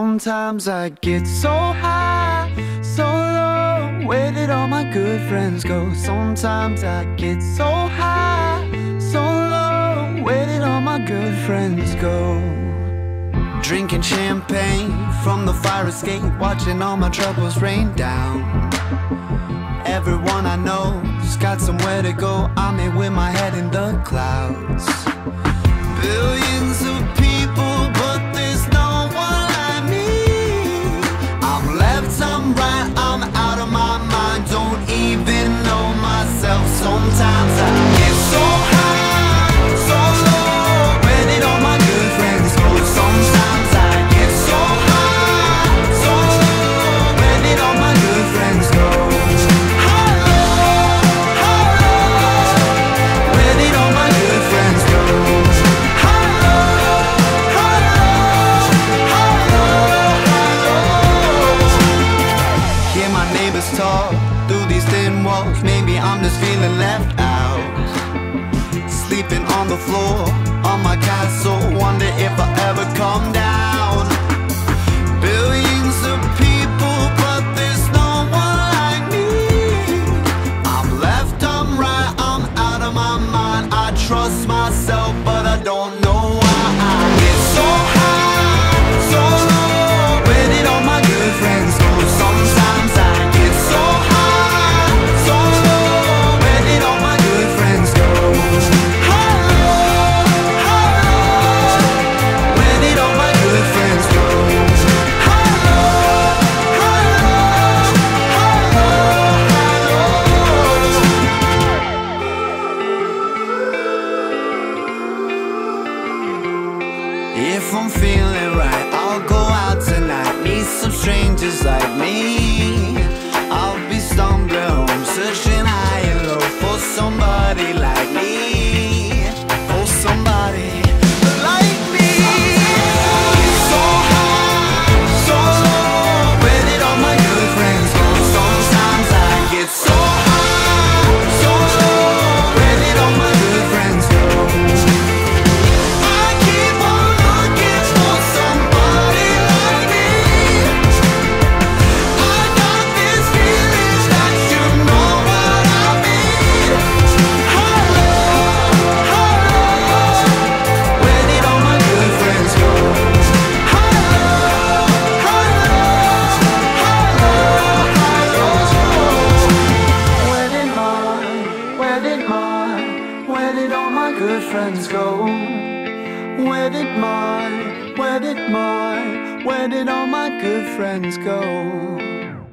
Sometimes I get so high, so low, where did all my good friends go? Sometimes I get so high, so low, where did all my good friends go? Drinking champagne from the fire escape, watching all my troubles rain down. Everyone I know's got somewhere to go, I'm here with my head in the clouds. Billions of people, but there's no one like me. I'm left, I'm right, I'm out of my mind, don't even know myself. Sometimes I get so high, so low, where did all my good friends go? Sometimes I get so high, so low, where did all my good friends go? Through these thin walls, maybe I'm just feeling left out. Sleeping on the floor, on my castle, wonder if I ever come down. Billions of people, but there's no one like me. I'm left, I'm right, I'm out of my mind. I trust myself, but I don't know why I get so high, so low. Where did all my good friends go? Sometimes I strangers like me, I'll be stumbling home, searching high and low for somebody like me, for somebody like me. So high, so low, where did all my good friends go? Sometimes I get so high, so low, where did all my good friends go? Where did all my good friends go?